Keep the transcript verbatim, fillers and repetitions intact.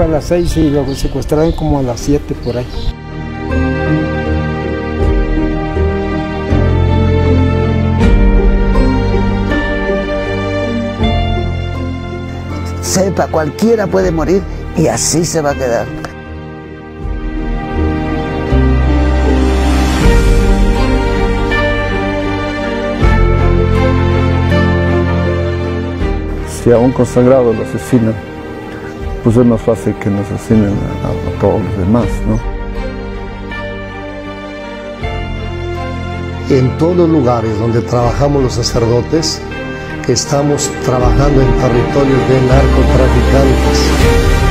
fue a las seis y lo secuestraron como a las siete por ahí. Sepa, cualquiera puede morir y así se va a quedar. Si a un consagrado lo asesinan, pues es más fácil que nos asesinen a, a, a todos los demás, ¿no? En todos los lugares donde trabajamos los sacerdotes, estamos trabajando en territorios de narcotraficantes.